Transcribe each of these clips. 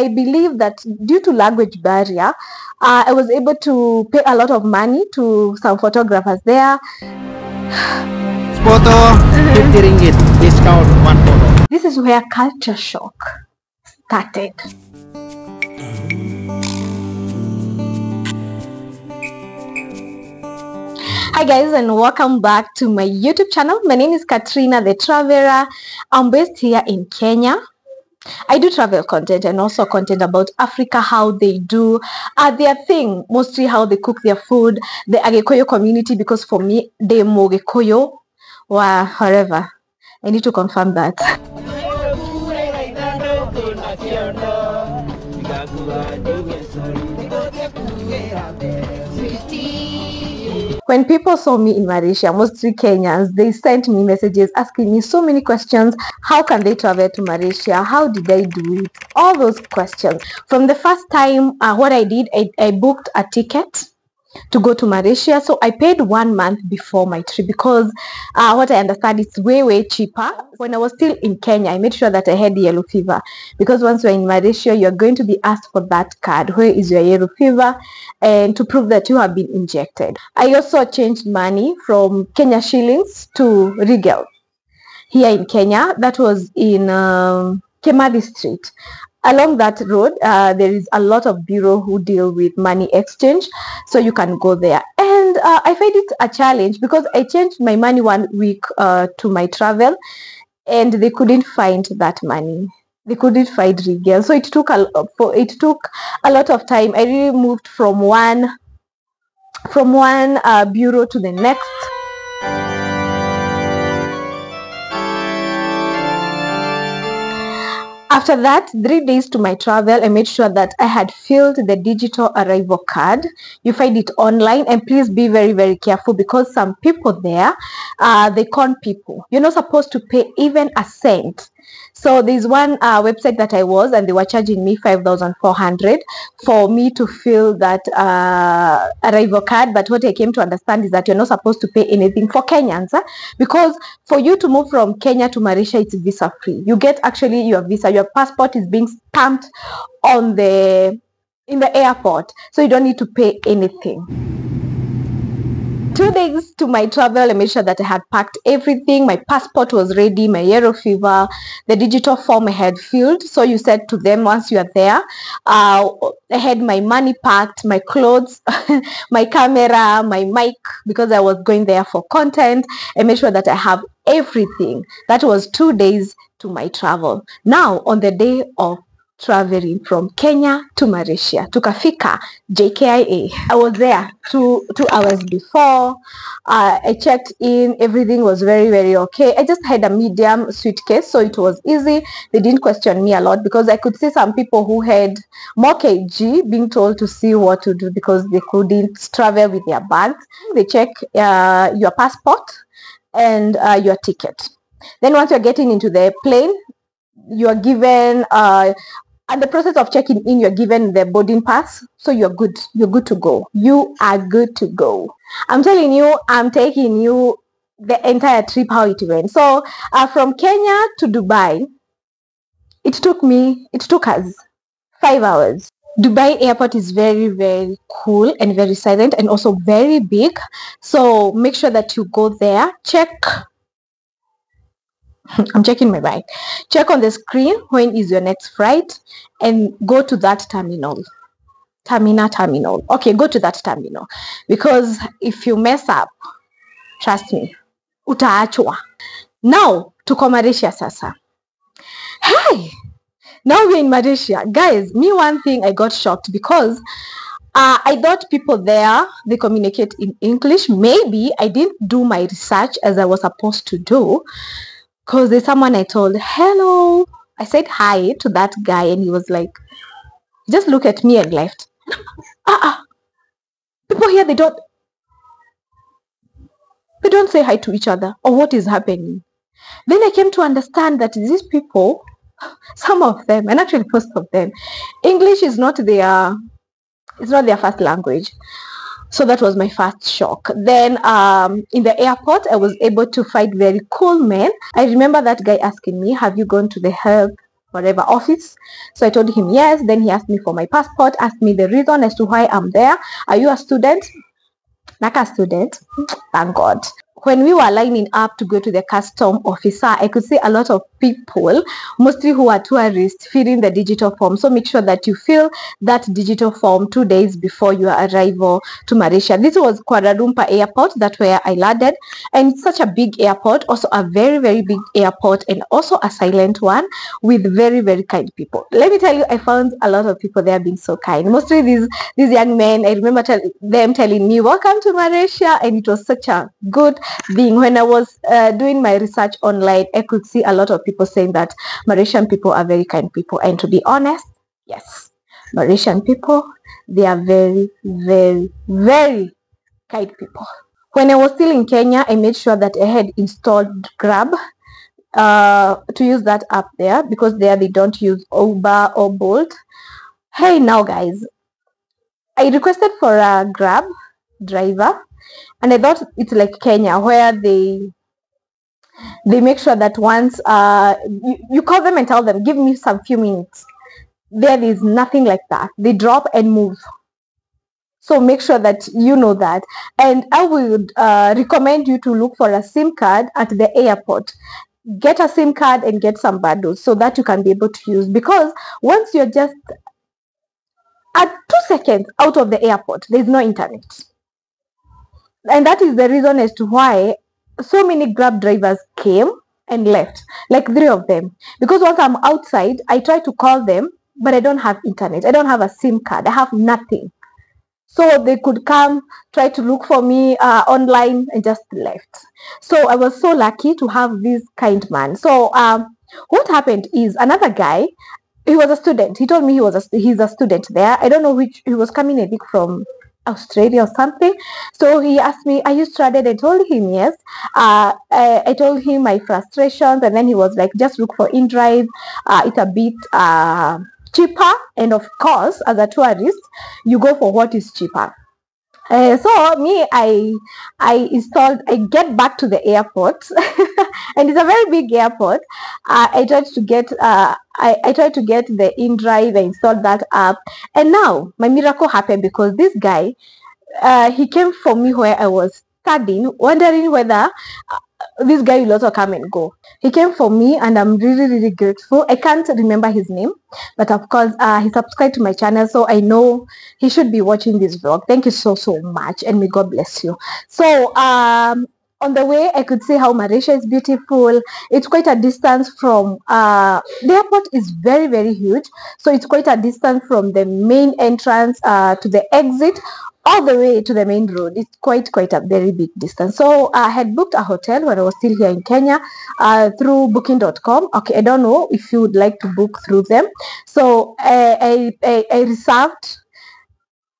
I believe that due to language barrier, I was able to pay a lot of money to some photographers there. Photo 50 ringgit discount one photo. This is where culture shock started. Hi guys, and welcome back to my YouTube channel. My name is Katrina The Traveler. I'm based here in Kenya. I do travel content and also content about Africa, how they do their thing, mostly how they cook their food, the Agekoyo community, because for me, the mogekoyo, or however, I need to confirm that. When people saw me in Malaysia, mostly Kenyans, they sent me messages asking me so many questions. How can they travel to Malaysia? How did I do it? All those questions. From the first time, what I did, I booked a ticket to go to Malaysia. So I paid 1 month before my trip because what I understand, it's way, way cheaper. When I was still in Kenya, I made sure that I had yellow fever, because once you're in Malaysia, you're going to be asked for that card, where is your yellow fever, and to prove that you have been injected. I also changed money from Kenya shillings to ringgit. Here in Kenya, that was in Kemathi Street. Along that road, there is a lot of bureau who deal with money exchange, so you can go there. And I find it a challenge because I changed my money 1 week to my travel, and they couldn't find that money. They couldn't find ringgit, so it took a lot of time. I really moved from one bureau to the next. After that, 3 days to my travel, I made sure that I had filled the digital arrival card. You find it online, and please be very, very careful because some people there, they con people. You're not supposed to pay even a cent. So there's one website that I was, and they were charging me 5,400 for me to fill that arrival card. But what I came to understand is that you're not supposed to pay anything for Kenyans, because for you to move from Kenya to Malaysia, it's visa free. You get actually your visa. Your passport is being stamped on in the airport, so you don't need to pay anything. 2 days to my travel, I made sure that I had packed everything. My passport was ready, my yellow fever, the digital form I had filled. So you said to them, once you are there, I had my money packed, my clothes, my camera, my mic, because I was going there for content. I made sure that I have everything. That was 2 days to my travel. Now, on the day of traveling from Kenya to Malaysia, to Kafika, JKIA. I was there two hours before. I checked in. Everything was very, very okay. I just had a medium suitcase, so it was easy. They didn't question me a lot because I could see some people who had more kg being told to see what to do because they couldn't travel with their bags. They check your passport and your ticket. Then once you're getting into the plane, you're given... at the process of checking in, you're given the boarding pass, so you're good. You're good to go. You are good to go. I'm telling you, I'm taking you the entire trip how it went. So from Kenya to Dubai, it took us 5 hours. Dubai airport is very, very cool and very silent and also very big. So make sure that you go there. Check on the screen when is your next flight and go to that terminal. Okay, go to that terminal, because if you mess up, trust me, utaachwa. Now tuko Malaysia sasa. Hey, now we're in Malaysia, guys. Me, one thing I got shocked because I thought people there, they communicate in English. Maybe I didn't do my research as I was supposed to do. Because there's someone I told, hello. I said hi to that guy and he was like, just look at me and left. People here, they don't say hi to each other. Or what is happening? Then I came to understand that these people, some of them, and actually most of them, English is not their, it's not their first language. So that was my first shock. Then in the airport, I was able to find very cool men. I remember that guy asking me, have you gone to the help whatever office. So I told him yes. Then he asked me for my passport, asked me the reason as to why I'm there. Are you a student? Like a student, thank God. When we were lining up to go to the custom officer, I could see a lot of people, mostly who are tourists, filling the digital form. So make sure that you fill that digital form 2 days before your arrival to Malaysia. This was Kuala Lumpur airport, that's where I landed. And it's such a big airport, also a very, very big airport, and also a silent one with very, very kind people. Let me tell you, I found a lot of people there being so kind. Mostly these young men, I remember them telling me, welcome to Malaysia. And it was such a good being. When I was doing my research online, I could see a lot of people saying that Mauritian people are very kind people. And to be honest, yes, Mauritian people, they are very, very, very kind people. When I was still in Kenya, I made sure that I had installed Grab to use that app there, because there they don't use Uber or Bolt. Hey, now guys, I requested for a Grab driver. And I thought it's like Kenya, where they make sure that once you call them and tell them, give me some few minutes. There is nothing like that. They drop and move. So make sure that you know that. And I would recommend you to look for a SIM card at the airport. Get a SIM card and get some bundles so that you can be able to use. Because once you're just at 2 seconds out of the airport, there's no internet. And that is the reason as to why so many Grab drivers came and left, like 3 of them. Because once I'm outside, I try to call them, but I don't have internet. I don't have a SIM card. I have nothing. So they could come, try to look for me online, and just left. So I was so lucky to have this kind man. So what happened is another guy, he was a student. He told me he's a student there. I don't know which, he was coming, I think, from Australia or something. So he asked me, are you stranded? I told him yes. I told him my frustrations, and then he was like, just look for InDrive, it's a bit cheaper, and of course as a tourist you go for what is cheaper. So me, I get back to the airport and it's a very big airport. I tried to get the InDrive. I installed that app, and now my miracle happened, because this guy, he came for me where I was studying, wondering whether this guy will also come and go. He came for me, and I'm really, really grateful. I can't remember his name, but of course, he subscribed to my channel, so I know he should be watching this vlog. Thank you so, so much, and may God bless you. So, on the way, I could see how Malaysia is beautiful. It's quite a distance from, the airport is very, very huge. So it's quite a distance from the main entrance to the exit, all the way to the main road. It's quite a very big distance. So I had booked a hotel when I was still here in Kenya through Booking.com. Okay, I don't know if you would like to book through them. So I reserved.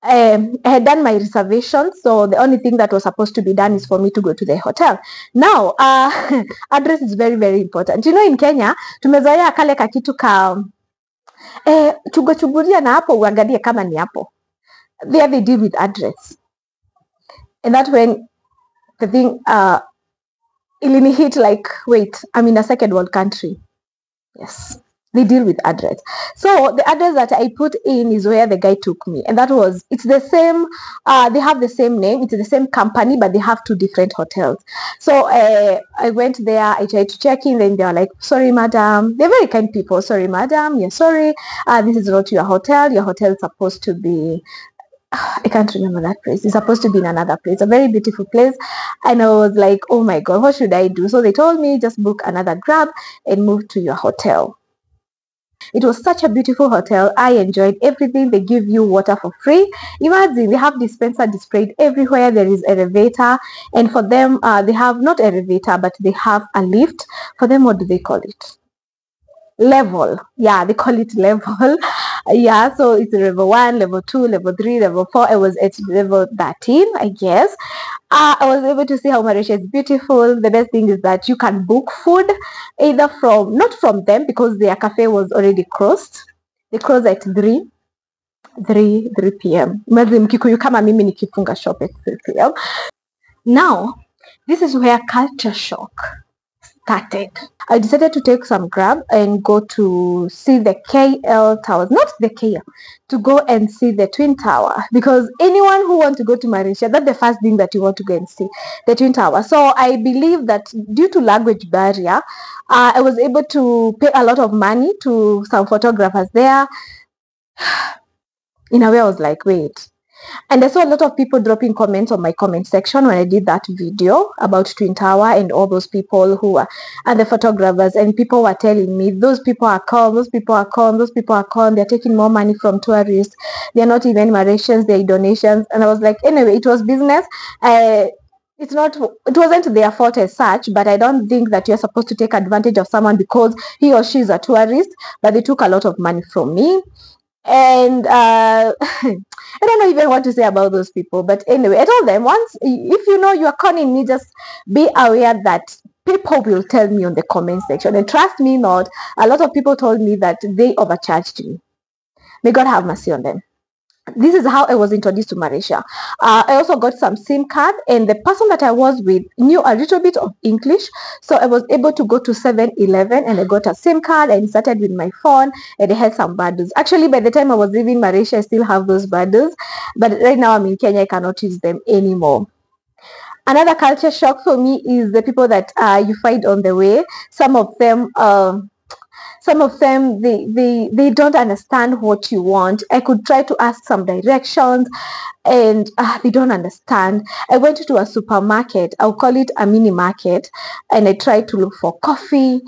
I had done my reservation, so the only thing that was supposed to be done is for me to go to the hotel. Now, address is very, very important. You know, in Kenya, tumezoea kale kakitu ka chugochuguria na hapo uangalie kama ni hapo. There they deal with address. And that when the thing ilini hit, like, wait, I'm in a second world country. Yes. They deal with address. So the address that I put in is where the guy took me. And that was, it's the same, they have the same name, it's the same company, but they have 2 different hotels. So I went there, I tried to check in, then they were like, sorry, madam. They're very kind people. Sorry, madam, you're sorry. This is not your hotel. Your hotel is supposed to be, I can't remember that place. It's supposed to be in another place, a very beautiful place. And I was like, oh my God, what should I do? So they told me, just book another Grab and move to your hotel. It was such a beautiful hotel. I enjoyed everything. They give you water for free. Imagine, they have dispenser displayed everywhere. There is elevator. And for them, they have not elevator, but they have a lift. For them, what do they call it? Level. Yeah, they call it level. Yeah, so it's level 1, level 2, level 3, level 4. I was at level 13, I guess. I was able to see how Malaysia is beautiful. The best thing is that you can book food either from, not from them, because their cafe was already closed. They closed at 3 p.m. Mkikuyu kama mimi nikifunga shop at 3 p.m. Now, this is where culture shock started. I decided to take some Grab and go to see the KL Towers, not the KL, to go and see the Twin Tower, because anyone who wants to go to Malaysia, that's the first thing that you want to go and see, the Twin Tower. So I believe that due to language barrier, I was able to pay a lot of money to some photographers there. In a way, I was like, wait. And I saw a lot of people dropping comments on my comment section when I did that video about Twin Tower and all those people who are, and the photographers, and people were telling me, those people are con, those people are con, those people are con, they're taking more money from tourists, they're not even Malaysians, they're donations. And I was like, anyway, it was business. It wasn't their fault as such, but I don't think that you're supposed to take advantage of someone because he or she is a tourist, but they took a lot of money from me. And I don't know even what to say about those people. But anyway, I told them, once, if you know you are conning me, just be aware that people will tell me on the comment section. And trust me not, a lot of people told me that they overcharged me. May God have mercy on them. This is how I was introduced to Malaysia. I also got some SIM card, and the person that I was with knew a little bit of English, so I was able to go to 7-Eleven, and I got a SIM card and started with my phone, and I had some bundles. Actually, by the time I was leaving Malaysia, I still have those bundles, but right now I'm in Kenya, I cannot use them anymore. Another culture shock for me is the people that you find on the way. Some of them, they don't understand what you want. I could try to ask some directions, and they don't understand. I went to a supermarket. I'll call it a mini market, and I tried to look for coffee.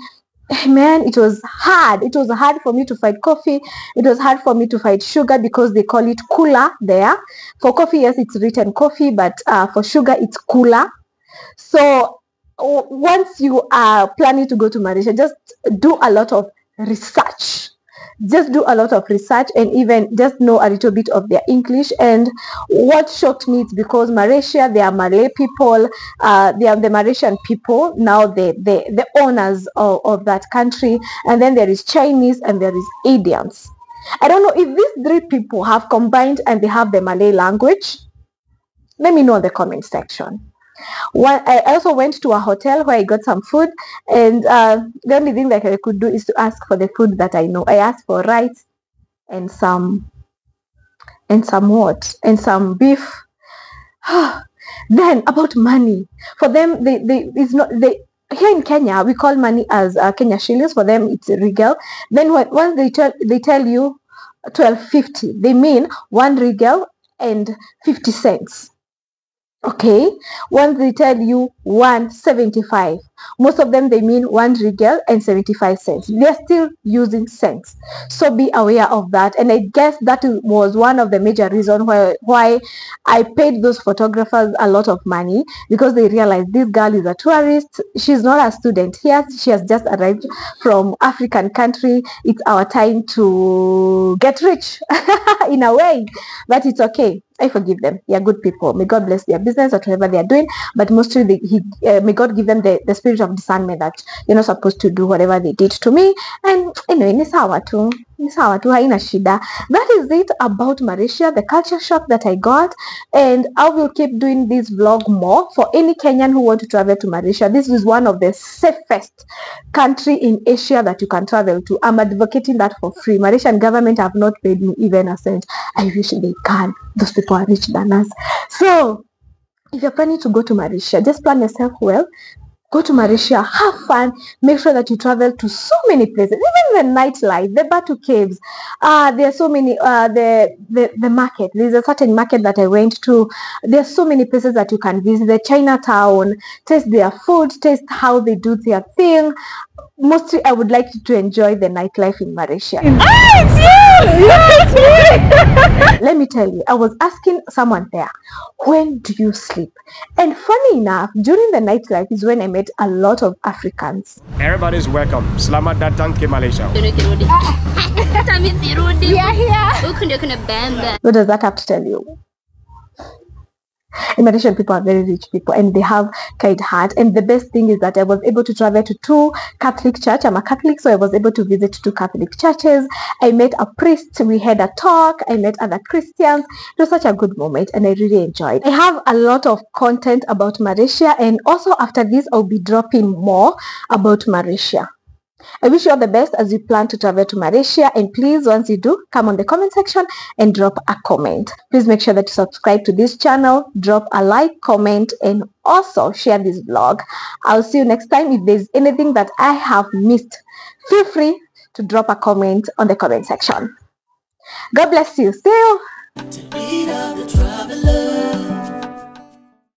Man, it was hard. It was hard for me to find coffee. It was hard for me to find sugar because they call it kula there. For coffee, yes, it's written coffee, but for sugar, it's kula. So once you are planning to go to Malaysia, just do a lot of research. Just do a lot of research, and even just know a little bit of their English. And what shocked me is because Malaysia, they are Malay people, they are the Malaysian people, now the owners of that country. And then there is Chinese and there is Indians. I don't know if these three people have combined and they have the Malay language. Let me know in the comment section. One, I also went to a hotel where I got some food, and the only thing that I could do is to ask for the food that I know. I asked for rice and some beef. Then about money, for them here in Kenya we call money as Kenya shillings. For them it's ringgit. Then once they tell you 12.50, they mean 1 ringgit and 50 cents. Okay, once they tell you 1.75, most of them, they mean 1 ringgit and 75 cents. They're still using cents. So be aware of that. And I guess that was one of the major reasons why I paid those photographers a lot of money, because they realized this girl is a tourist. She's not a student here. She has just arrived from African country. It's our time to get rich in a way, but it's okay. I forgive them. They are good people. May God bless their business or whatever they are doing. But mostly may God give them the spirit of discernment that you're not supposed to do whatever they did to me. And anyway, ni sawa tu, haina shida. That is it about Malaysia, the culture shock that I got. And I will keep doing this vlog more for any Kenyan who want to travel to Malaysia. This is one of the safest country in Asia that you can travel to. I'm advocating that for free. Malaysian government have not paid me even a cent. I wish they can. Those people are richer than us. So if you're planning to go to Malaysia, just plan yourself well. Go to Malaysia, have fun, make sure that you travel to so many places, even the nightlife, the Batu Caves. There are so many, the market. There's a certain market that I went to. There are so many places that you can visit. The Chinatown, taste their food, taste how they do their thing. Mostly, I would like to enjoy the nightlife in Malaysia. Ah, it's you! Yeah, it's me! Let me tell you, I was asking someone there, when do you sleep? And funny enough, during the nightlife is when I met a lot of Africans. Everybody's welcome. Selamat datang ke Malaysia. We are here. What does that have to tell you? In Malaysia, people are very rich people and they have kind heart. And the best thing is that I was able to travel to two Catholic churches. I'm a Catholic, so I was able to visit two Catholic churches. I met a priest. We had a talk. I met other Christians. It was such a good moment and I really enjoyed. I have a lot of content about Malaysia, and also after this, I'll be dropping more about Malaysia. I wish you all the best as you plan to travel to Malaysia, and please, once you do, come on the comment section and drop a comment. Please make sure that you subscribe to this channel, drop a like, comment, and also share this vlog. I'll see you next time. If there's anything that I have missed, feel free to drop a comment on the comment section. God bless you. See you.